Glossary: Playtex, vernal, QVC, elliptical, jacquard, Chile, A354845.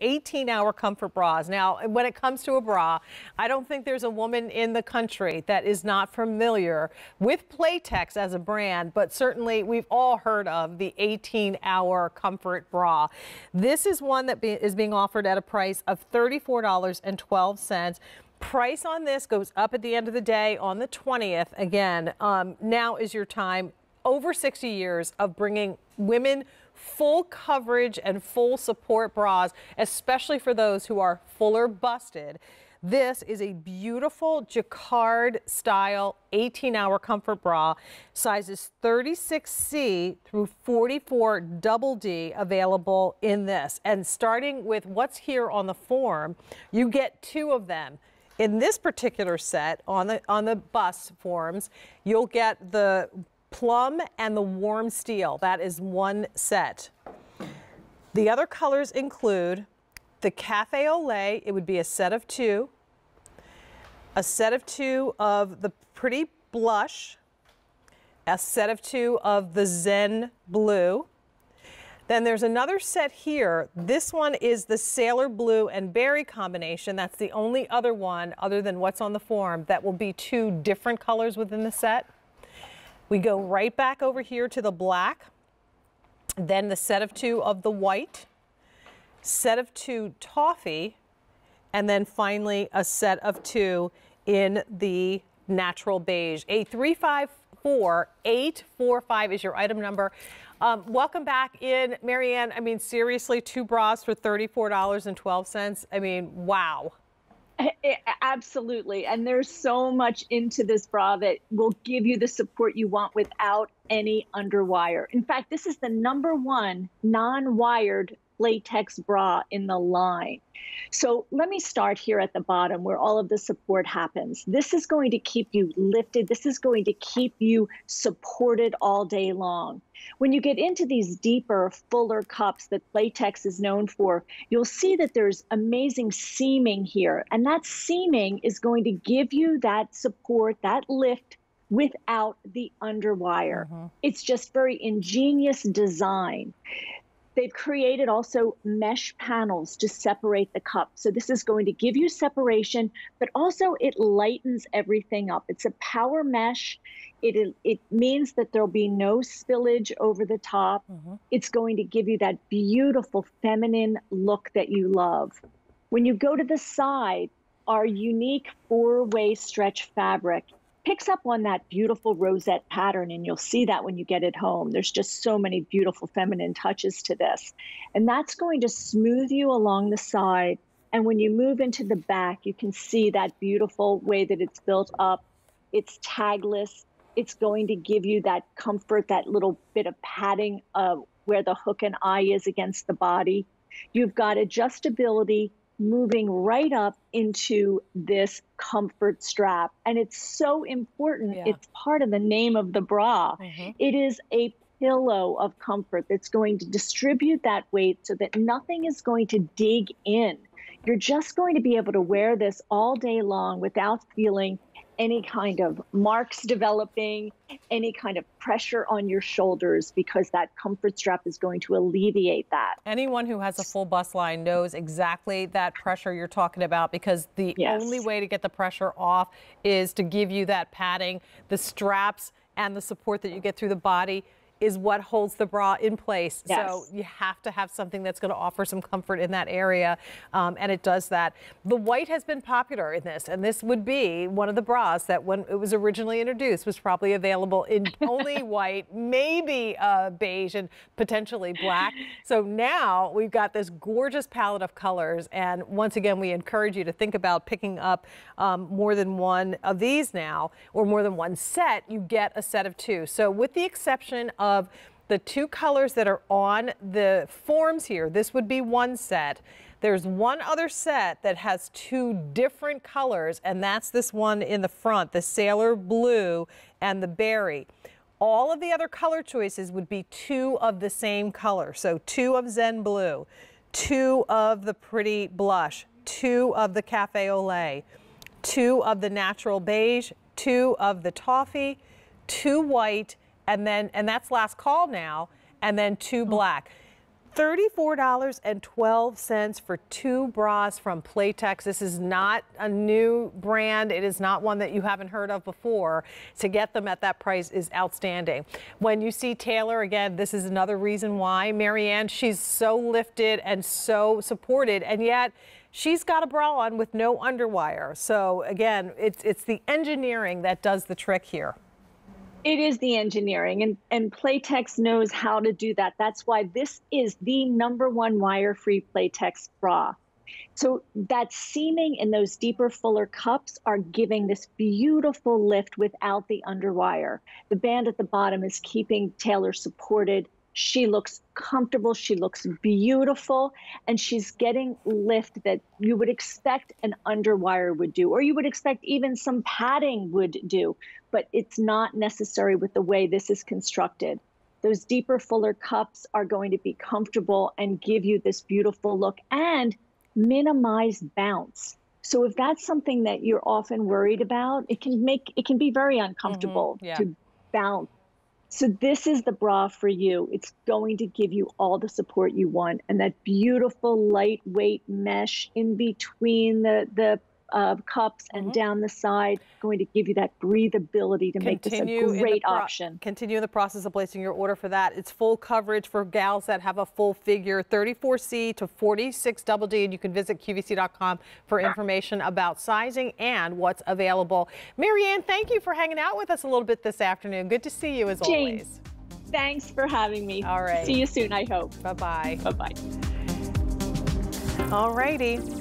18-hour comfort bras. Now, when it comes to a bra, I don't think there's a woman in the country that is not familiar with Playtex as a brand, but certainly we've all heard of the 18-hour comfort bra. This is one that is being offered at a price of $34.12. Price on this goes up at the end of the day on the 20th. Again, now is your time. Over 60 years of bringing women full coverage and full support bras, especially for those who are fuller busted. This is a beautiful jacquard style 18-hour comfort bra, sizes 36C through 44DD available in this. And starting with what's here on the form, you get two of them. In this particular set, on the bust forms, you'll get the plum and the warm steel. That is one set. The other colors include the cafe au lait. It would be a set of two of the pretty blush, a set of two of the zen blue. Then there's another set here. This one is the sailor blue and berry combination. That's the only other one other than what's on the form that will be two different colors within the set. We go right back over here to the black, then the set of two of the white, set of two toffee, and then finally a set of two in the natural beige. A354845 is your item number. Welcome back in, Marianne. I mean, seriously, two bras for $34.12. I mean, wow. Absolutely. And there's so much into this bra that will give you the support you want without any underwire. In fact, this is the #1 non-wired latex bra in the line. So let me start here at the bottom where all of the support happens. This is going to keep you lifted. This is going to keep you supported all day long. When you get into these deeper, fuller cups that Playtex is known for, you'll see that there's amazing seaming here. And that seaming is going to give you that support, that lift, without the underwire. It's just very ingenious design. They've created also mesh panels to separate the cup. So this is going to give you separation, but also it lightens everything up. It's a power mesh. It means that there'll be no spillage over the top. It's going to give you that beautiful feminine look that you love. When you go to the side, our unique four-way stretch fabric picks up on that beautiful rosette pattern, and you'll see that when you get it home. There's just so many beautiful feminine touches to this. And that's going to smooth you along the side. And when you move into the back, you can see that beautiful way that it's built up. It's tagless. It's going to give you that comfort, that little bit of padding where the hook and eye is against the body. You've got adjustability, moving right up into this comfort strap. And it's so important. Yeah. It's part of the name of the bra. It is a pillow of comfort that's going to distribute that weight so that nothing is going to dig in. You're just going to be able to wear this all day long without feeling any kind of marks developing, any kind of pressure on your shoulders, because that comfort strap is going to alleviate that. Anyone who has a full bust line knows exactly that pressure you're talking about, because the only way to get the pressure off is to give you that padding. The straps and the support that you get through the body is what holds the bra in place. So you have to have something that's going to offer some comfort in that area, and it does that. The white has been popular in this, and this would be one of the bras that when it was originally introduced was probably available in only white, maybe beige, and potentially black. So now we've got this gorgeous palette of colors, and once again, we encourage you to think about picking up more than one of these now, or more than one set. You get a set of two. So with the exception of the two colors that are on the forms here, this would be one set. There's one other set that has two different colors, and that's this one in the front, the sailor blue and the berry. All of the other color choices would be two of the same color. So two of zen blue, two of the pretty blush, two of the cafe au lait, two of the natural beige, two of the toffee, two white, and that's last call now, and then two black. $34.12 for two bras from Playtex. This is not a new brand. It is not one that you haven't heard of before. To get them at that price is outstanding. When you see Taylor, again, this is another reason why. Marianne, she's so lifted and so supported, and yet she's got a bra on with no underwire. So again, it's the engineering that does the trick here. It is the engineering, and Playtex knows how to do that. That's why this is the #1 wire-free Playtex bra. So that seaming in those deeper, fuller cups are giving this beautiful lift without the underwire. The band at the bottom is keeping Taylor supported. She looks comfortable, she looks beautiful, and she's getting lift that you would expect an underwire would do, or you would expect even some padding would do, but it's not necessary with the way this is constructed. Those deeper, fuller cups are going to be comfortable and give you this beautiful look and minimize bounce. So if that's something that you're often worried about, it can be very uncomfortable to bounce. So this is the bra for you. It's going to give you all the support you want, and that beautiful lightweight mesh in between the cups and down the side, going to give you that breathability to make this a great option. Continue the process of placing your order for that. It's full coverage for gals that have a full figure, 34C to 46DD, and you can visit QVC.com for information about sizing and what's available. Marianne, thank you for hanging out with us a little bit this afternoon. Good to see you as always. Thanks for having me. All right. See you soon, I hope. Bye-bye. Bye-bye. All righty.